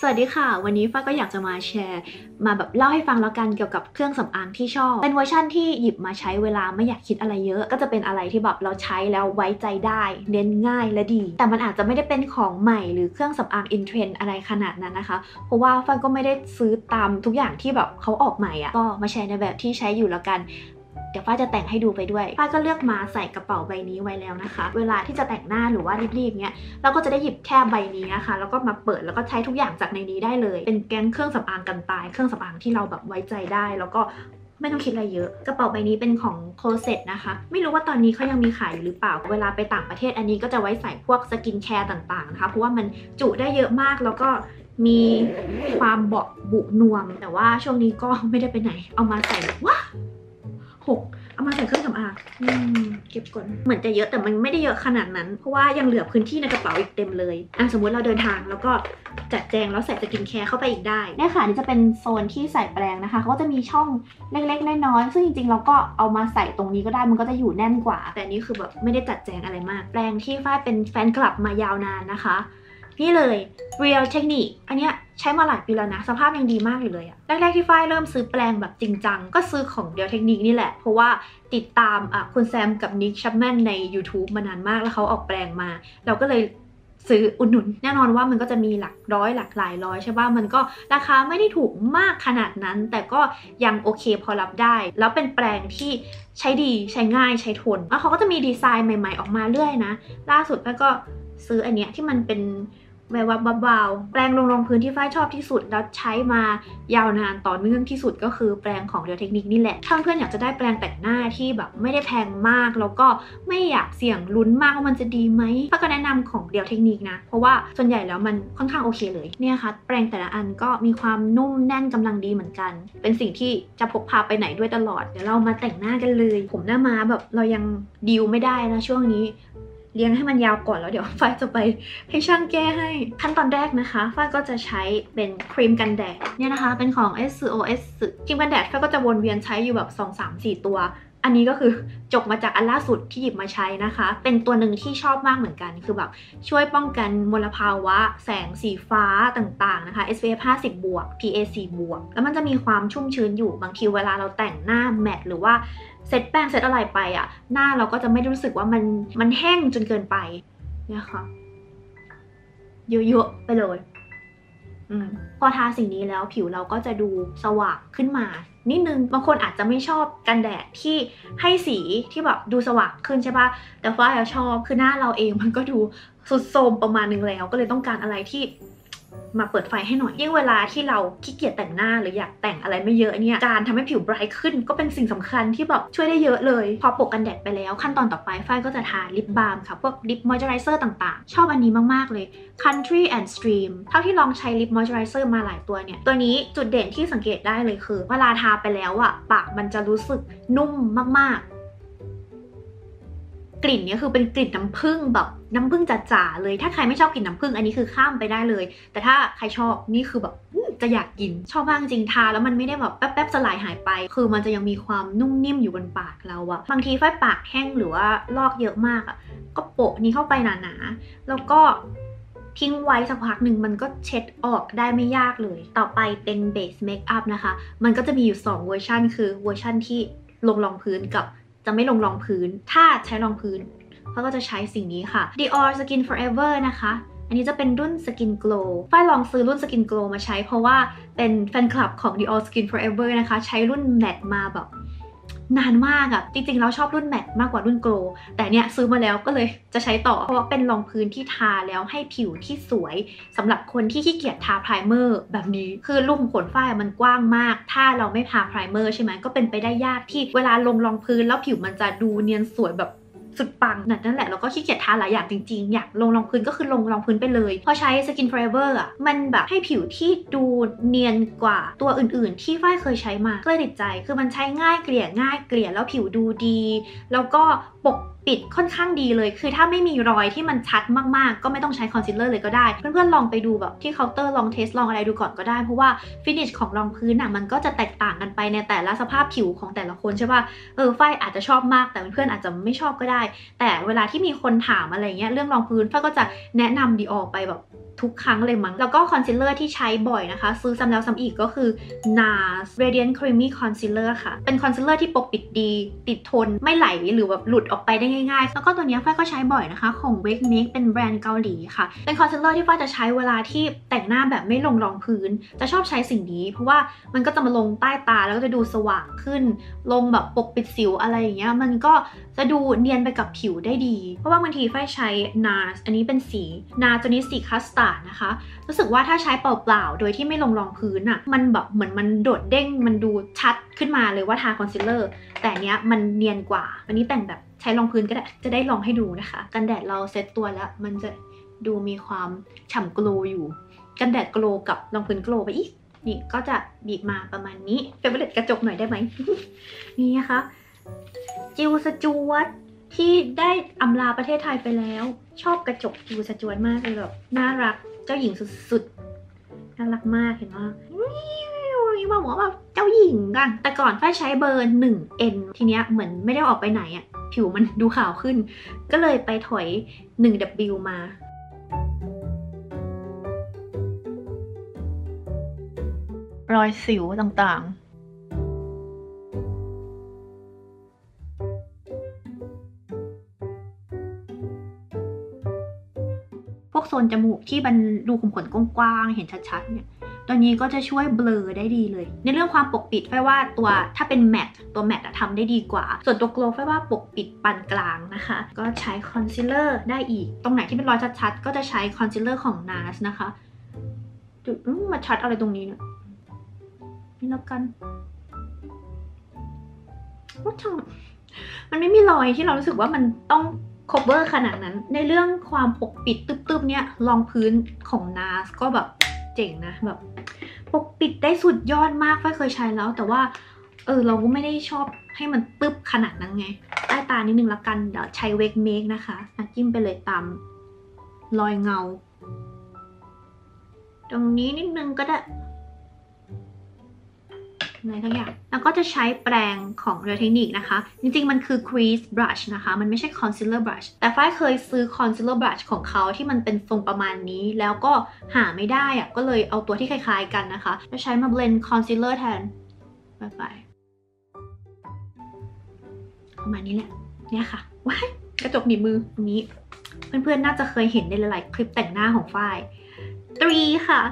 สวัสดีค่ะวันนี้ฟ้าก็อยากจะมาแชร์มาแบบเล่าให้ฟังแล้วกันเกี่ยวกับเครื่องสำอางที่ชอบเป็นเวอร์ชั่นที่หยิบมาใช้เวลาไม่อยากคิดอะไรเยอะก็จะเป็นอะไรที่แบบเราใช้แล้วไว้ใจได้เน้นง่ายและดีแต่มันอาจจะไม่ได้เป็นของใหม่หรือเครื่องสำอางอินเทรนด์อะไรขนาดนั้นนะคะเพราะว่าฟ้าก็ไม่ได้ซื้อตามทุกอย่างที่แบบเขาออกใหม่อ่ะก็มาแชร์ในแบบที่ใช้อยู่แล้วกันเดี๋ยวฟ้าจะแต่งให้ดูไปด้วยฟ้าก็เลือกมาใส่กระเป๋าใบนี้ไว้แล้วนะคะเวลาที่จะแต่งหน้าหรือว่ารีบๆเนี้ยเราก็จะได้หยิบแค่ใบนี้นะคะแล้วก็มาเปิดแล้วก็ใช้ทุกอย่างจากในนี้ได้เลยเป็นแก๊งเครื่องสำอางกันตายเครื่องสำอางที่เราแบบไว้ใจได้แล้วก็ไม่ต้องคิดอะไรเยอะกระเป๋าใบนี้เป็นของโคลเซ็ตนะคะไม่รู้ว่าตอนนี้เขายังมีขายอยู่หรือเปล่าเวลาไปต่างประเทศอันนี้ก็จะไว้ใส่พวกสกินแคร์ต่างๆนะคะเพราะว่ามันจุได้เยอะมากแล้วก็มีความเบาะบุนวมแต่ว่าช่วงนี้ก็ไม่ได้ไปไหนเอามาใส่ว้าเอามาใส่เครื่องสำอางเก็บก่อนเหมือนจะเยอะแต่มันไม่ได้เยอะขนาดนั้นเพราะว่ายังเหลือพื้นที่ในกระเป๋าอีกเต็มเลยสมมุติเราเดินทางแล้วก็จัดแจงแล้วใส่สกินแคร์เข้าไปอีกได้นี่ค่ะนี่จะเป็นโซนที่ใส่แปรงนะคะเขาก็จะมีช่องเล็กๆน้อยๆซึ่งจริงๆเราก็เอามาใส่ตรงนี้ก็ได้มันก็จะอยู่แน่นกว่าแต่นี่คือแบบไม่ได้จัดแจงอะไรมากแปรงที่ฝ้ายเป็นแฟนคลับมายาวนานนะคะนี่เลย Real Techniques อันเนี้ยใช้มาหลายปีแล้วนะสภาพยังดีมากอยู่เลยอะแรกๆที่ฝ้ายเริ่มซื้อแปรงแบบจริงจังก็ซื้อของ Real Techniques นี่แหละเพราะว่าติดตามคุณแซมกับนิกชัปแมนใน YouTube มานานมากแล้วเขาออกแปรงมาเราก็เลยซื้ออุดหนุนแน่นอนว่ามันก็จะมีหลักร้อยหลักหลายร้อยใช่ป่ะมันก็ราคาไม่ได้ถูกมากขนาดนั้นแต่ก็ยังโอเคพอรับได้แล้วเป็นแปรงที่ใช้ดีใช้ง่ายใช้ทนแล้วเขาก็จะมีดีไซน์ใหม่ๆออกมาเรื่อยนะล่าสุดก็ซื้ออันเนี้ยที่มันเป็นแวววับเบาแปรงลงรองพื้นที่ฝ้ายชอบที่สุดแล้วใช้มายาวนานต่อเนื่องที่สุดก็คือแปรงของ Real Techniques นี่แหละถ้าเพื่อนอยากจะได้แปรงแต่งหน้าที่แบบไม่ได้แพงมากแล้วก็ไม่อยากเสี่ยงลุ้นมากว่ามันจะดีไหมฝ้ายก็แนะนำของ Real Techniques นะเพราะว่าส่วนใหญ่แล้วมันค่อนข้างโอเคเลยเนี่ยค่ะแปรงแต่ละอันก็มีความนุ่มแน่นกำลังดีเหมือนกันเป็นสิ่งที่จะพกพาไปไหนด้วยตลอดเดี๋ยวเรามาแต่งหน้ากันเลยผมหน้าม้าแบบเรายังดีลไม่ได้นะช่วงนี้เลี้ยงให้มันยาวก่อนแล้วเดี๋ยวฝ้ายจะไปให้ช่างแก้ให้ขั้นตอนแรกนะคะฝ้ายก็จะใช้เป็นครีมกันแดดเนี่ยนะคะเป็นของ SOS ครีมกันแดดฝ้ายก็จะวนเวียนใช้อยู่แบบ 2-3-4 ตัวอันนี้ก็คือจบมาจากอันล่าสุดที่หยิบมาใช้นะคะเป็นตัวหนึ่งที่ชอบมากเหมือนกันคือแบบช่วยป้องกันมลภาวะแสงสีฟ้าต่างๆนะคะ SPF 50 บวก PA 4 บวกแล้วมันจะมีความชุ่มชื้นอยู่บางทีเวลาเราแต่งหน้าแมทหรือว่าเซตแป้งเซตอะไรไปอ่ะหน้าเราก็จะไม่รู้สึกว่ามันแห้งจนเกินไปนะคะเยอะๆไปเลยพอทาสิ่งนี้แล้วผิวเราก็จะดูสว่างขึ้นมานิดนึงบางคนอาจจะไม่ชอบกันแดดที่ให้สีที่แบบดูสว่างขึ้นใช่ปะแต่ฝ้ายเราชอบคือหน้าเราเองมันก็ดูสุดโทรมประมาณนึงแล้วก็เลยต้องการอะไรที่มาเปิดไฟให้หน่อยยิ่งเวลาที่เราขี้เกียจแต่งหน้าหรืออยากแต่งอะไรไม่เยอะเนี่ยการทำให้ผิวไบรท์ขึ้นก็เป็นสิ่งสำคัญที่แบบช่วยได้เยอะเลยพอปกกันแดดไปแล้วขั้นตอนต่อไปฝ้ายก็จะทาลิปบาล์มค่ะพวกลิปมอยเจอไรเซอร์ต่างๆชอบอันนี้มากๆเลย Country and Stream เท่าที่ลองใช้ลิปมอยเจอไรเซอร์มาหลายตัวเนี่ยตัวนี้จุดเด่นที่สังเกตได้เลยคือเวลาทาไปแล้วอะปากมันจะรู้สึกนุ่มมากๆกลิ่นเนี่ยคือเป็นกลิ่นน้ำผึ้งแบบน้ำผึ้งจ๋าๆเลยถ้าใครไม่ชอบกลิ่นน้ำผึ้งอันนี้คือข้ามไปได้เลยแต่ถ้าใครชอบนี่คือแบบจะอยากกินชอบมากจริงทาแล้วมันไม่ได้แบบแป๊บๆสลายหายไปคือมันจะยังมีความนุ่มนิ่มอยู่บนปากเราอะบางทีฝ้ายปากแห้งหรือว่าลอกเยอะมากอะก็โปะนี้เข้าไปหนาๆแล้วก็ทิ้งไว้สักพักหนึ่งมันก็เช็ดออกได้ไม่ยากเลยต่อไปเป็นเบสเมคอัพนะคะมันก็จะมีอยู่2เวอร์ชันคือเวอร์ชันที่ลงรองพื้นกับจะไม่ลงรองพื้นถ้าใช้รองพื้นเขาก็จะใช้สิ่งนี้ค่ะ Diorskin Forever นะคะอันนี้จะเป็นรุ่น Skin Glow ฝ้ายลองซื้อรุ่น Skin Glow มาใช้เพราะว่าเป็นแฟนคลับของ Diorskin Forever นะคะใช้รุ่น Matte มาแบบนานมากอะจริงๆเราชอบรุ่น Matte มากกว่ารุ่น Glow แต่เนี่ยซื้อมาแล้วก็เลยจะใช้ต่อเพราะว่าเป็นรองพื้นที่ทาแล้วให้ผิวที่สวยสำหรับคนที่ขี้เกียจทาไพรเมอร์แบบนี้คือรูขุมขนฝ้ายมันกว้างมากถ้าเราไม่ทาไพรเมอร์ใช่ไหมก็เป็นไปได้ยากที่เวลาลงรองพื้นแล้วผิวมันจะดูเนียนสวยแบบสุดปังนั่นแหละแล้วก็ขี้เกียจทาหลายอย่างจริงๆอยากลงรองพื้นก็คือลงรองพื้นไปเลยพอใช้ Skin Forever อ่ะมันแบบให้ผิวที่ดูเนียนกว่าตัวอื่นๆที่ฝ้ายเคยใช้มาก็เลยติดใจคือมันใช้ง่ายเกลี่ยแล้วผิวดูดีแล้วก็ ปกปิดค่อนข้างดีเลยคือถ้าไม่มีรอยที่มันชัดมากๆก็ไม่ต้องใช้คอนซีลเลอร์เลยก็ได้เพื่อนๆลองไปดูแบบที่เคาน์เตอร์ลองเทสลองอะไรดูก่อนก็ได้เพราะว่าฟินิชของรองพื้นน่ะมันก็จะแตกต่างกันไปในแต่ละสภาพผิวของแต่ละคนใช่ป่ะฝ้ายอาจจะชอบมากแต่เพื่อนๆอาจจะไม่ชอบก็ได้แต่เวลาที่มีคนถามอะไรเงี้ยเรื่องรองพื้นฝ้ายก็จะแนะนำดีออกไปแบบทุกครั้งเลยมั้งแล้วก็คอนซีลเลอร์ที่ใช้บ่อยนะคะซื้อซ้ำแล้วซ้ำอีกก็คือ NARS Radiant Creamy Concealer ค่ะเป็นคอนซีลเลอร์ที่ปกปิดดีติดทนไม่ไหลหรือแบบหลุดออกไปได้ง่ายๆแล้วก็ตัวนี้ฝ้ายก็ใช้บ่อยนะคะของ Wake Make เป็นแบรนด์เกาหลีค่ะเป็นคอนซีลเลอร์ที่ฝ้ายจะใช้เวลาที่แต่งหน้าแบบไม่ลงรองพื้นจะชอบใช้สิ่งนี้เพราะว่ามันก็จะมาลงใต้ตาแล้วก็จะดูสว่างขึ้นลงแบบปกปิดสิวอะไรอย่างเงี้ยมันก็จะดูเนียนไปกับผิวได้ดีเพราะว่าบางทีฝ้ายใช้ NARS อันนี้เป็นสี NARS ตัวนี้สีคัสตาร์ดนะคะรู้สึกว่าถ้าใช้เปล่าๆโดยที่ไม่ลงรองพื้นอะมันแบบเหมือนมันโดดเด้งมันดูชัดขึ้นมาเลยว่าทาคอนซีลเลอร์แต่เนี้ยมันเนียนกว่าอันนี้แต่งแบบใช้รองพื้นก็ได้จะได้ลองให้ดูนะคะกันแดดเราเซตตัวแล้วมันจะดูมีความฉ่ำโกลอยู่กันแดดโกลกับรองพื้นโกลไปอีกนี่ก็จะบีบมาประมาณนี้เฟเวอร์เรตกระจกหน่อยได้ไหม นี่นะคะจิวสจวตที่ได้อำลาประเทศไทยไปแล้วชอบกระจกจิวสจวตมากเลยแบบน่ารักเจ้าหญิงสุดๆน่ารักมากเห็นไหมว่าหมอแบบเจ้าหญิงกันแต่ก่อนฝ้ายใช้เบอร์ 1N ทีเนี้ยเหมือนไม่ได้ออกไปไหนอ่ะผิวมันดูขาวขึ้นก็เลยไปถอย 1W มารอยสิวต่างๆพวกโซนจมูกที่มันรูขุมขนกว้างๆเห็นชัดๆเนี่ยตัวนี้ก็จะช่วยเบลอได้ดีเลยในเรื่องความปกปิดฝ้ายว่าตัวถ้าเป็นแมตต์ตัวแมตต์ทำได้ดีกว่าส่วนตัวโกลว์ฝ้ายว่าปกปิดปานกลางนะคะก็ใช้คอนซีลเลอร์ได้อีกตรงไหนที่เป็นรอยชัดๆก็จะใช้คอนซีลเลอร์ของ NARS นะคะจุดมาชัดอะไรตรงนี้เนี่ยนี่แล้วกันมันไม่มีรอยที่เรารู้สึกว่ามันต้องcover ขนาดนั้นในเรื่องความปกปิดตึบๆเนี่ยรองพื้นของ NARS ก็แบบเจ๋งนะแบบปกปิดได้สุดยอดมากฝ้ายเคยใช้แล้วแต่ว่าเราก็ไม่ได้ชอบให้มันตึบขนาดนั้นไงใต้ตานิดนึงละกันเดี๋ยวใช้ Wake Make นะคะจิ้มไปเลยตามรอยเงาตรงนี้นิดนึงก็ได้ทั้งอย่างแล้วก็จะใช้แปรงของ Real Techniques นะคะจริงๆมันคือ crease brush นะคะมันไม่ใช่ concealer brush แต่ฝ้ายเคยซื้อ concealer brush ของเขาที่มันเป็นทรงประมาณนี้แล้วก็หาไม่ได้อะก็เลยเอาตัวที่คล้ายๆกันนะคะจะใช้มา blend concealer แทนไปประมาณนี้แหละเนี่ยค่ะว้ายกระจกหนีบมืออันนี้เพื่อนๆน่าจะเคยเห็นในหลายๆคลิปแต่งหน้าของฝ้าย 3 ค่ะ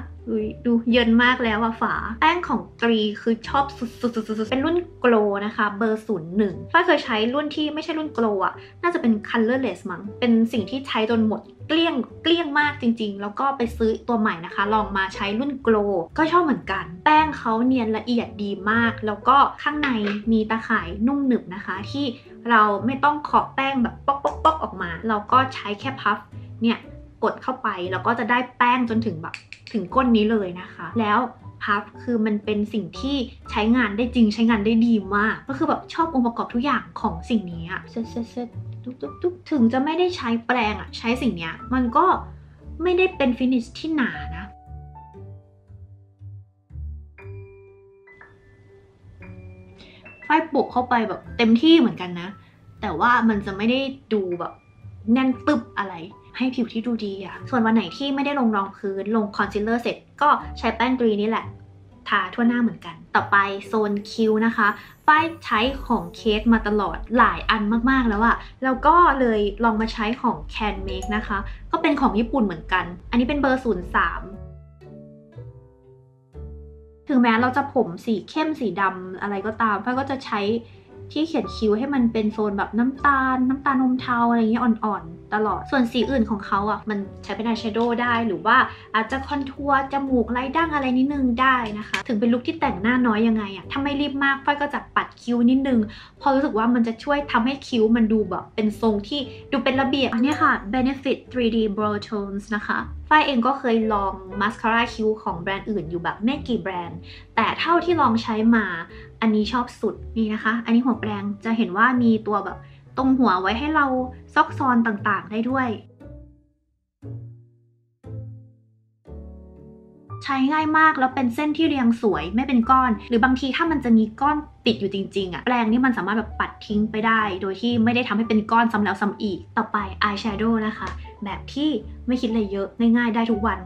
ดูเยินมากแล้วอะฝาแป้งของ 3 คือชอบสุดๆเป็นรุ่นโกลนะคะเบอร์ 01ฝ้ายเคยใช้รุ่นที่ไม่ใช่รุ่นโกลอะน่าจะเป็น colorless มั้งเป็นสิ่งที่ใช้จนหมดเกลี้ยงมากจริงๆแล้วก็ไปซื้อตัวใหม่นะคะลองมาใช้รุ่นโกลก็ชอบเหมือนกันแป้งเขาเนียนละเอียดดีมากแล้วก็ข้างในมีตาข่ายนุ่มหนึบนะคะที่เราไม่ต้องขอบแป้งแบบป๊อกๆออกมาเราก็ใช้แค่พัฟเนี่ยกดเข้าไปแล้วก็จะได้แป้งจนถึงแบบถึงก้นนี้เลยนะคะแล้วพัฟคือมันเป็นสิ่งที่ใช้งานได้จริงใช้งานได้ดีมากก็คือแบบชอบองค์ประกอบทุกอย่างของสิ่งนี้อะเซ็ตทุกถึงจะไม่ได้ใช้แปรงอะใช้สิ่งนี้มันก็ไม่ได้เป็นฟินิชที่หนานะฝ้ายปลุกเข้าไปแบบเต็มที่เหมือนกันนะแต่ว่ามันจะไม่ได้ดูแบบแน่นตึบอะไรให้ผิวที่ดูดีอะส่วนวันไหนที่ไม่ได้ลงรองพื้นลงคอนซีลเลอร์เสร็จก็ใช้แป้ง 3 นี่แหละทาทั่วหน้าเหมือนกันต่อไปโซนคิ้วนะคะฝ้ายใช้ของเคสมาตลอดหลายอันมากๆแล้วอะแล้วก็เลยลองมาใช้ของ CANMAKE นะคะก็เป็นของญี่ปุ่นเหมือนกันอันนี้เป็นเบอร์ 03ถึงแม้เราจะผมสีเข้มสีดำอะไรก็ตามฝ้ายก็จะใช้ที่เขียนคิ้วให้มันเป็นโซนแบบน้ำตาลนมเทาอะไรอย่างเงี้ยอ่อนๆตลอดส่วนสีอื่นของเขาอ่ะมันใช้เป็นอายแชโดว์ได้หรือว่าอาจจะคอนทัวร์จมูกไล่ด่างอะไรนิดนึงได้นะคะถึงเป็นลุคที่แต่งหน้าน้อยยังไงอ่ะถ้าไม่รีบมากฝ้ายก็จะปัดคิ้วนิดนึงพอรู้สึกว่ามันจะช่วยทำให้คิ้วมันดูแบบเป็นทรงที่ดูเป็นระเบียบอันนี้ค่ะ Benefit 3D Brow Tones นะคะฝ้ายเองก็เคยลองมาสคาร่าคิ้วของแบรนด์อื่นอยู่แบบไม่กี่แบรนด์แต่เท่าที่ลองใช้มาอันนี้ชอบสุดนี่นะคะอันนี้หัวแปรงจะเห็นว่ามีตัวแบบ ตรงหัวไว้ให้เราซอกซอนต่างๆได้ด้วยใช้ง่ายมากแล้วเป็นเส้นที่เรียงสวยไม่เป็นก้อนหรือบางทีถ้ามันจะมีก้อนติดอยู่จริงๆอะแปรงนี่มันสามารถแบบปัดทิ้งไปได้โดยที่ไม่ได้ทำให้เป็นก้อนซ้ำแล้วซ้ำอีกต่อไปอายแชโดว์นะคะแบบที่ไม่คิดอะไรเยอะง่ายๆได้ทุกวัน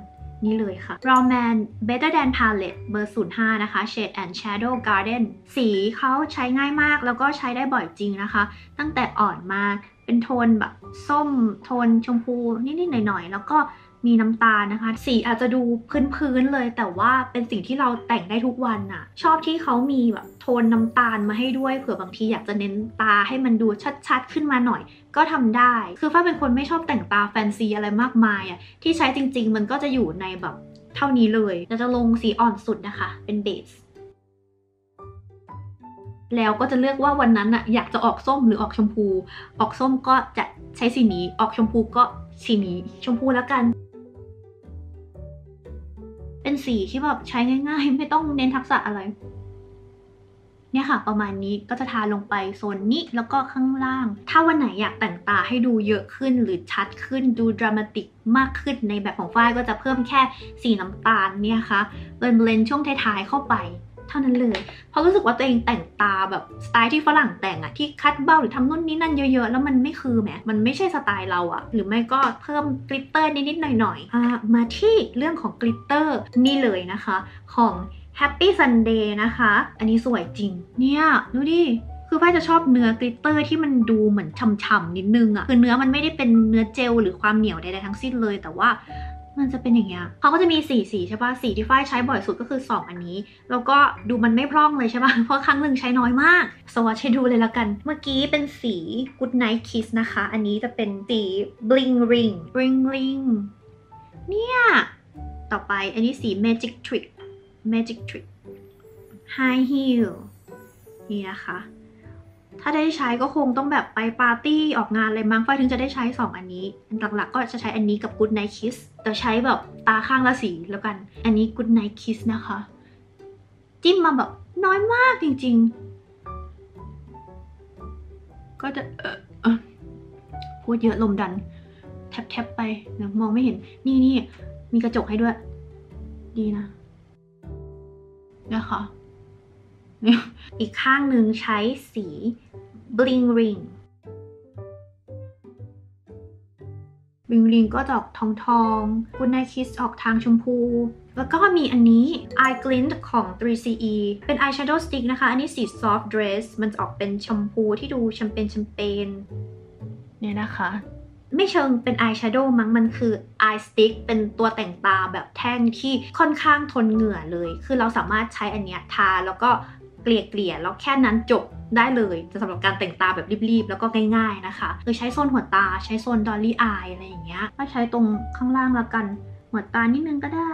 นี่เลยค่ะ Rom&nd Better Than Palette เบอร์ 05 นะคะ Shade and Shadow Garden สีเขาใช้ง่ายมากแล้วก็ใช้ได้บ่อยจริงนะคะตั้งแต่อ่อนมาเป็นโทนแบบส้มโทนชมพูนิดๆหน่อยๆแล้วก็มีน้ำตาลนะคะสีอาจจะดูพื้นๆเลยแต่ว่าเป็นสิ่งที่เราแต่งได้ทุกวันน่ะชอบที่เขามีแบบโทนน้ำตาลมาให้ด้วยเผื่อบางทีอยากจะเน้นตาให้มันดูชัดๆขึ้นมาหน่อยก็ทำได้คือฟ้าเป็นคนไม่ชอบแต่งตาแฟนซีอะไรมากมายอ่ะที่ใช้จริงๆมันก็จะอยู่ในแบบเท่านี้เลยเราจะลงสีอ่อนสุดนะคะเป็นเบสแล้วก็จะเลือกว่าวันนั้นน่ะอยากจะออกส้มหรือออกชมพูออกส้มก็จะใช้สีนี้ออกชมพูก็สีนี้ชมพูแล้วกันเป็นสีที่แบบใช้ง่ายๆไม่ต้องเน้นทักษะอะไรเนี่ยค่ะประมาณนี้ก็จะทาลงไปโซนนี้แล้วก็ข้างล่างถ้าวันไหนอยากแต่งตาให้ดูเยอะขึ้นหรือชัดขึ้นดูดรามาติกมากขึ้นในแบบของฝ้ายก็จะเพิ่มแค่สีน้ำตาลเนี่ยค่ะเบลนช่วงท้ายๆเข้าไปเท่านั้นเลยเพราะรู้สึกว่าตัวเองแต่งตาแบบสไตล์ที่ฝรั่งแต่งอะที่คัดเบ้าหรือทำนู่นนี่นั่นเยอะๆแล้วมันไม่คือแหมมันไม่ใช่สไตล์เราอะหรือไม่ก็เพิ่มกลิตเตอร์นิดๆหน่อยๆมาที่เรื่องของกลิตเตอร์นี่เลยนะคะของ Happy Sunday นะคะอันนี้สวยจริงเนี่ยดูดิคือฝ้ายจะชอบเนื้อกลิตเตอร์ที่มันดูเหมือนช่ำๆนิดนึงอะคือเนื้อมันไม่ได้เป็นเนื้อเจลหรือความเหนียวใดๆทั้งสิ้นเลยแต่ว่ามันจะเป็นอย่างเงี้ยเขาก็จะมีสีใช่ป่ะสีที่ฝ้ายใช้บ่อยสุดก็คือ2อันนี้แล้วก็ดูมันไม่พร่องเลยใช่ป่ะเพราะครั้งหนึ่งใช้น้อยมากสวัสดีดูเลยละกันเมื่อกี้เป็นสี Good Night Kiss นะคะอันนี้จะเป็นสี Bling Ring Ring เนี่ยต่อไปอันนี้สี Magic Trick High Heel นี่นะคะถ้าได้ใช้ก็คงต้องแบบไปปาร์ตี้ออกงานอะไรมั้งฝ้ายถึงจะได้ใช้2อันนี้หลักๆก็จะใช้อันนี้กับ Good Night Kiss แต่ใช้แบบตาข้างละสีแล้วกันอันนี้ Good Night Kiss นะคะจิ้มมาแบบน้อยมากจริงๆก็จะพูดเยอะลมดันแทบไปนะมองไม่เห็นนี่มีกระจกให้ด้วยดีนะนะคะอีกข้างหนึ่งใช้สี Bling Ring Bling Ring ก็จะออกทอง Good Night Kiss ออกทางชมพูแล้วก็มีอันนี้ Eye Glint ของ 3CE เป็น Eye Shadow Stick นะคะอันนี้สี Soft Dress มันจะออกเป็นชมพูที่ดูแชมเปญเนี่ยนะคะไม่เชิงเป็น Eye Shadow มั้งมันคือ Eye Stick เป็นตัวแต่งตาแบบแท่งที่ค่อนข้างทนเหงื่อเลยคือเราสามารถใช้อันเนี้ยทาแล้วก็เกลี่ยแล้วแค่นั้นจบได้เลยจะสำหรับการแต่งตาแบบรีบๆแล้วก็ง่ายๆนะคะคือใช้โซนหัวตาใช้โซนดอลลี่อายอะไรอย่างเงี้ยก็ใช้ตรงข้างล่างละกันหัวตานิดนึงก็ได้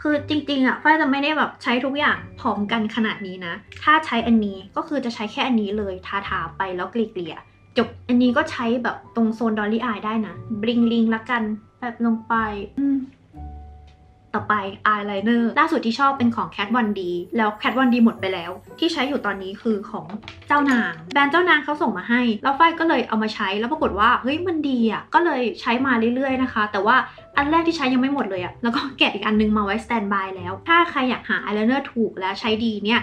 คือจริงๆอะฝ้ายจะไม่ได้แบบใช้ทุกอย่างพร้อมกันขนาดนี้นะถ้าใช้อันนี้ก็คือจะใช้แค่อันนี้เลยทาไปแล้วเกลี่ยจบอันนี้ก็ใช้แบบตรงโซนดอลลี่อายได้นะบลิงลิงละกันแบบลงไปต่อไปอายไลเนอร์ล่าสุดที่ชอบเป็นของ CAT1D แล้ว CAT1D หมดไปแล้วที่ใช้อยู่ตอนนี้คือของเจ้านางแบรนด์เจ้านางเขาส่งมาให้แล้วฝ้ายก็เลยเอามาใช้แล้วปรากฏว่าเฮ้ยมันดีอ่ะก็เลยใช้มาเรื่อยๆนะคะแต่ว่าอันแรกที่ใช้ยังไม่หมดเลยอ่ะแล้วก็แกะอีกอันนึงมาไว้สแตนบายแล้วถ้าใครอยากหาอายไลเนอร์ถูกและใช้ดีเนี่ย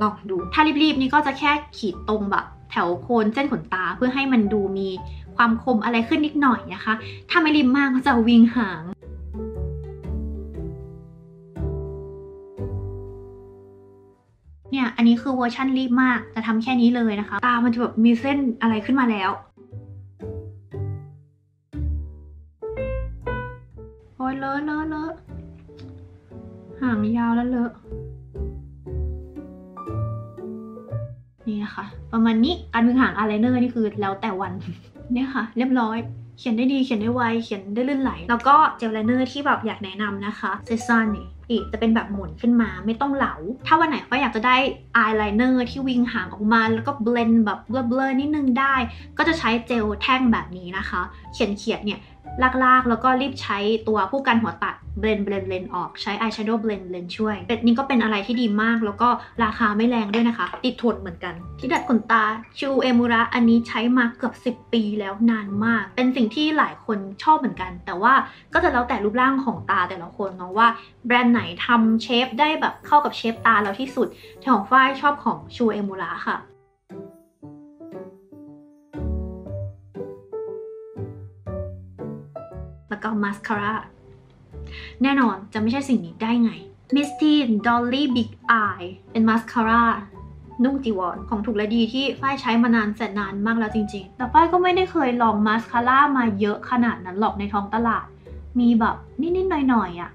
ลองดูถ้ารีบๆนี่ก็จะแค่ขีดตรงแบบแถวโคนเส้นขนตาเพื่อให้มันดูมีความคมอะไรขึ้นนิดหน่อยนะคะถ้าไม่รีบมากก็จะวิงหางเนี่ยอันนี้คือเวอร์ชั่นรีบมากจะทำแค่นี้เลยนะคะตามันจะแบบมีเส้นอะไรขึ้นมาแล้วโอ้ยเลอะหางยาวแล้วเลอะนี่นะคะประมาณนี้การวิงหางอายไลเนอร์นี่คือแล้วแต่วันเนี่ยค่ะเรียบร้อยเขียนได้ดีเขียนได้ไวเขียนได้ลื่นไหลแล้วก็เจลไลเนอร์ที่แบบอยากแนะนำนะคะเซซันนี่จะเป็นแบบหมุนขึ้นมาไม่ต้องเหลาถ้าวันไหนก็อยากจะได้อายไลเนอร์ที่วิงหางออกมาแล้วก็เบลนด์แบบเบลอๆนิดนึงได้ก็จะใช้เจลแท่งแบบนี้นะคะเขียนเนี่ย ลากๆแล้วก็รีบใช้ตัวผู้กันหัวตัดเบลนออกใช้อายแชโดว์เบลนช่วยเป็ดนี้ก็เป็นอะไรที่ดีมากแล้วก็ราคาไม่แรงด้วยนะคะติดทนเหมือนกันที่ดัดขนตาชูเอมูระอันนี้ใช้มาเกือบ10ปีแล้วนานมากเป็นสิ่งที่หลายคนชอบเหมือนกันแต่ว่าก็จะแล้วแต่รูปร่างของตาแต่ละคนเนาะว่าแบรนด์ไหนทำเชฟได้แบบเข้ากับเชฟตาเราที่สุดของฝ้ายชอบของชูเอมูระค่ะแล้วก็มาสคาร่าแน่นอนจะไม่ใช่สิ่งนี้ได้ไง Mistine Dolly Big Eye เป็นมาสคาร่านุ่งจีวรของถูกและดีที่ฝ้ายใช้มานานแสนนานมากแล้วจริงๆแต่ฝ้ายก็ไม่ได้เคยลองมาสคาร่ามาเยอะขนาดนั้นหรอกในท้องตลาดมีแบบนิดๆหน่อยๆอ่ะ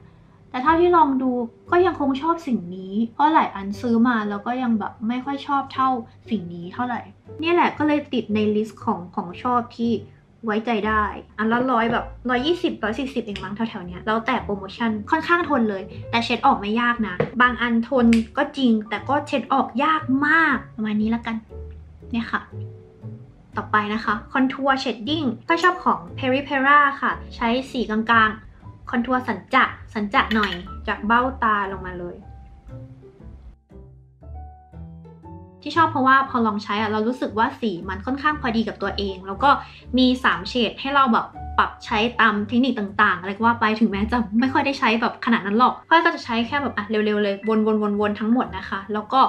แต่เท่าที่ลองดูก็ยังคงชอบสิ่งนี้เพราะหลายอันซื้อมาแล้วก็ยังแบบไม่ค่อยชอบเท่าสิ่งนี้เท่าไหร่นี่แหละก็เลยติดในลิสต์ของชอบที่ไว้ใจได้อันละ100แบบ120 140เองมั้งแถวๆเนี้ยแล้วแต่โปรโมชั่นค่อนข้างทนเลยแต่เช็ดออกไม่ยากนะบางอันทนก็จริงแต่ก็เช็ดออกยากมากประมาณนี้ละกันเนี่ยค่ะต่อไปนะคะคอนทัวร์เชดดิ้งก็ชอบของ Peripera ค่ะใช้สีกลางๆคอนทัวร์สันจะหน่อยจากเบ้าตาลงมาเลยที่ชอบเพราะว่าพอลองใช้อะเรารู้สึกว่าสีมันค่อนข้างพอดีกับตัวเองแล้วก็มี3เฉดให้เราแบบปรับใช้ตามเทคนิคต่างๆอะไรก็ว่าไปถึงแม้จะไม่ค่อยได้ใช้แบบขนาดนั้นหรอกเพราะก็จะใช้แค่แบบเร็วๆเลยวนๆทั้งหมดนะคะแล้วก็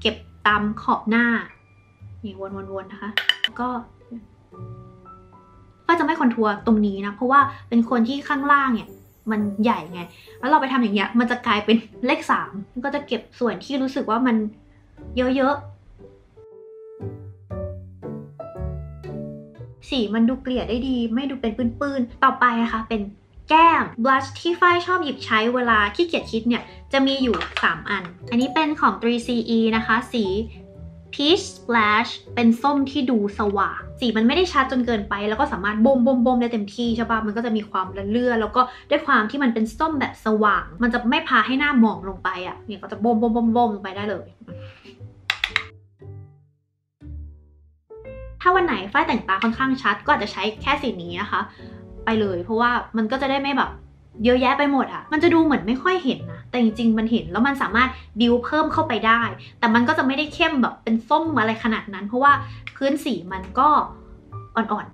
เก็บตามขอบหน้านี่วนๆนะคะก็จะไม่คอนทัวร์ตรงนี้นะเพราะว่าเป็นคนที่ข้างล่างเนี่ยมันใหญ่ไงแล้วเราไปทำอย่างเงี้ยมันจะกลายเป็นเลข3มันก็จะเก็บส่วนที่รู้สึกว่ามันเยอะๆสีมันดูเกลี่ยได้ดีไม่ดูเป็นปื้นๆต่อไปนะคะเป็นแก้มบลัชที่ฝ้ายชอบหยิบใช้เวลาขี้เกียจคิดเนี่ยจะมีอยู่3อันอันนี้เป็นของ 3CE นะคะสีPeach Splash เป็นส้มที่ดูสว่างสีมันไม่ได้ชัดจนเกินไปแล้วก็สามารถบ่มได้เต็มที่ใช่ปะมันก็จะมีความเลื่อนแล้วก็ด้วยความที่มันเป็นส้มแบบสว่างมันจะไม่พาให้หน้าหมองลงไปอ่ะเนี่ยก็จะบ่มลงไปได้เลยถ้าวันไหนฝ้ายแต่งตาค่อนข้างชัดก็อาจจะใช้แค่สีนี้นะคะไปเลยเพราะว่ามันก็จะได้ไม่แบบเยอะแยะไปหมดอ่ะมันจะดูเหมือนไม่ค่อยเห็นนะแต่จริงๆมันเห็นแล้วมันสามารถบิวเพิ่มเข้าไปได้แต่มันก็จะไม่ได้เข้มแบบเป็นส้มอะไรขนาดนั้นเพราะว่าพื้นสีมันก็อ่อน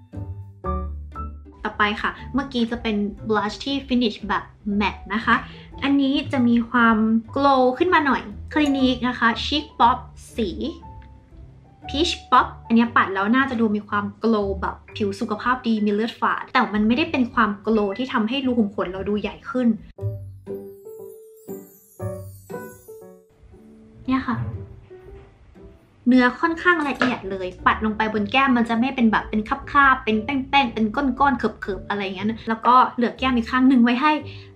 ๆต่อไปค่ะเมื่อกี้จะเป็น blush ที่ finish แบบ matte นะคะอันนี้จะมีความ glow ขึ้นมาหน่อยคลินิกนะคะ chic pop สี peach pop อันนี้ปัดแล้วน่าจะดูมีความ glow แบบผิวสุขภาพดีมีเลือดฝาดแต่มันไม่ได้เป็นความ glow ที่ทำให้รูขุมขนเราดูใหญ่ขึ้นเนี่ยค่ะเนื้อค่อนข้างละเอียดเลยปัดลงไปบนแก้มมันจะไม่เป็นแบบเป็นคาบๆเป็นแป้งๆเป็นก้อนๆเคิบๆอะไรอย่างเงี้ยแล้วก็เหลือแก้มอีกข้างหนึ่งไว้ให้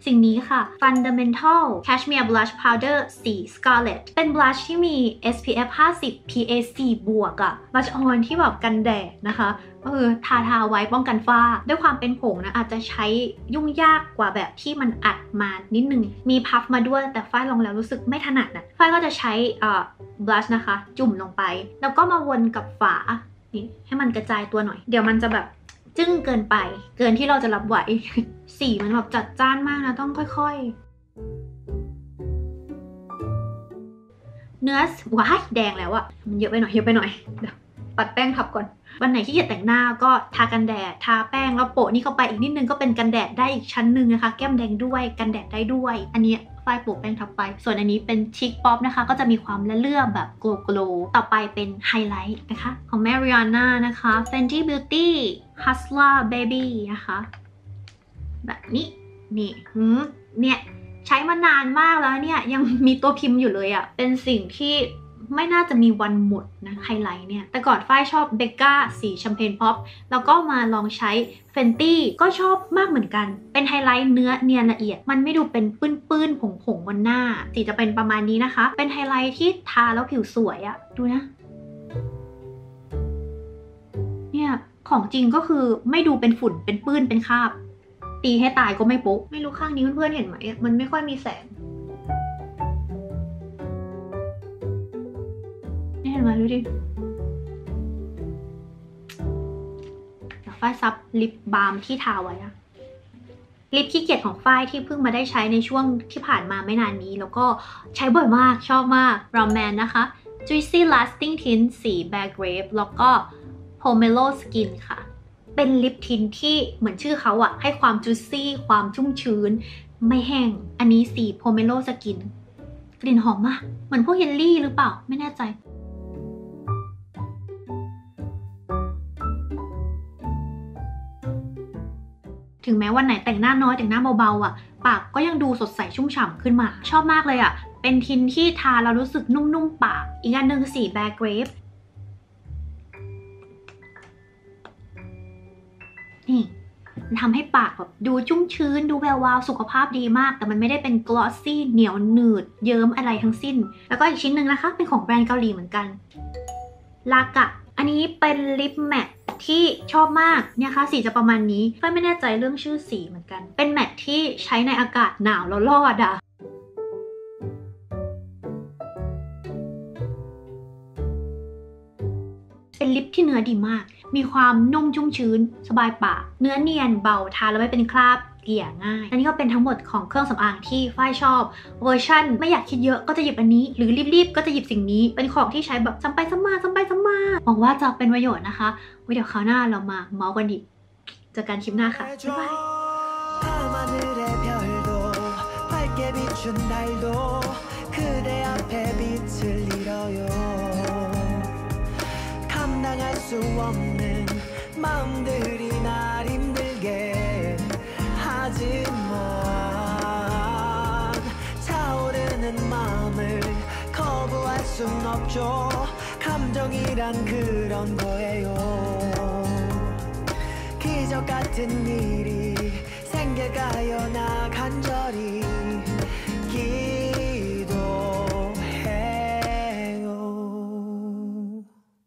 สิ่งนี้ค่ะ Fundamental Cashmere Blush Powder สี Scarlet เป็น blush ที่มี SPF 50 PA 4 บวกอะ blush on ที่แบบกันแดดนะคะก็คือทาไว้ป้องกันฝ้าด้วยความเป็นผงนะอาจจะใช้ยุ่งยากกว่าแบบที่มันอัดมานิดนึงมีพัฟมาด้วยแต่ฝ้ายลองแล้วรู้สึกไม่ถนัดนะฝ้ายก็จะใช้บลัชนะคะจุ่มลงไปแล้วก็มาวนกับฝานี่ให้มันกระจายตัวหน่อยเดี๋ยวมันจะแบบจึ้งเกินไปเกินที่เราจะรับไหว สีมันแบบจัดจ้านมากนะต้องค่อยๆเนื้อว้ายแดงแล้วอะมันเยอะไปหน่อยปัดแป้งทับก่อนวันไหนที่อยากแต่งหน้าก็ทากันแดดทาแป้งแล้วโปะนี่เข้าไปอีกนิดนึงก็เป็นกันแดดได้อีกชั้นหนึ่งนะคะแก้มแดงด้วยกันแดดได้ด้วยอันนี้ฝ้ายโปะแป้งทับไปส่วนอันนี้เป็นชิคป๊อปนะคะก็จะมีความละเลื่อมแบบโกลโลต่อไปเป็นไฮไลท์นะคะของ Mariana นะคะ Fenty Beauty Hustler Baby นะคะแบบนี้นี่เนี่ยใช้มานานมากแล้วเนี่ยยังมีตัวพิมพ์อยู่เลยอะเป็นสิ่งที่ไม่น่าจะมีวันหมดนะไฮไลท์เนี่ยแต่ก่อนฝ้ายชอบเบกก้าสีแชมเปญพ็อปแล้วก็มาลองใช้เฟนตี้ก็ชอบมากเหมือนกันเป็นไฮไลท์เนื้อเนียนละเอียดมันไม่ดูเป็นปื้นๆผงบนหน้าสีจะเป็นประมาณนี้นะคะเป็นไฮไลท์ที่ทาแล้วผิวสวยอะดูนะเนี่ยของจริงก็คือไม่ดูเป็นฝุ่นเป็นปื้นเป็นคราบตีให้ตายก็ไม่โป๊ะไม่รู้ข้างนี้เพื่อนๆเห็นไหมมันไม่ค่อยมีแสงมาดูดิไฟ ฝ้ายซับลิปบาล์มที่ทาไว้นะลิปขี้เกียจของฝ้ายที่เพิ่งมาได้ใช้ในช่วงที่ผ่านมาไม่นานนี้แล้วก็ใช้บ่อยมากชอบมาก Rom&nd นะคะ Juicy Lasting Tint สี Bear Grape แล้วก็ Pomelo Skin ค่ะเป็นลิปทินที่เหมือนชื่อเขาอะให้ความจูซี่ความชุ่มชื้นไม่แห้งอันนี้สี Pomelo Skin กลิ่นหอมมากเหมือนพวกเฮนรี่หรือเปล่าไม่แน่ใจถึงแม้วันไหนแต่งหน้าน้อยแต่งหน้าเบาๆอ่ะปากก็ยังดูสดใสชุ่มฉ่ำขึ้นมาชอบมากเลยอ่ะเป็นทินที่ทาเรารู้สึกนุ่มๆปากอีกอันหนึ่งสี Bear Grape นี่มันทำให้ปากแบบดูชุ่มชื้นดูแวววาวสุขภาพดีมากแต่มันไม่ได้เป็น glossy เหนียวหนืดเยิ้มอะไรทั้งสิ้นแล้วก็อีกชิ้นหนึ่งนะคะเป็นของแบรนด์เกาหลีเหมือนกันลากะอันนี้เป็นลิปแมทที่ชอบมากเนี่ยค่ะสีจะประมาณนี้ฝ้ายไม่แน่ใจเรื่องชื่อสีเหมือนกันเป็นแมทที่ใช้ในอากาศหนาวแล้วรอดอะเป็นลิปที่เนื้อดีมากมีความนุ่มชุ่มชื้นสบายปากเนื้อเนียนเบาทาแล้วไม่เป็นคราบเกลี่ยง่ายอันนี้ก็เป็นทั้งหมดของเครื่องสำอางที่ฝ้ายชอบเวอร์ชันไม่อยากคิดเยอะก็จะหยิบอันนี้หรือรีบๆก็จะหยิบสิ่งนี้เป็นของที่ใช้แบบซ้ำไปซ้ำมาซ้ำไปซ้ำมาหวังว่าจะเป็นประโยชน์นะคะไว้เดี๋ยวคราวหน้าเรามาเมาส์กันอีกเจอกันคลิปหน้าค่ะบ๊ายบาย차오르는 마음을 거부할 순 없죠 감정이란 그런 거예요 기적 같은 일이 생겨가요 나 간절히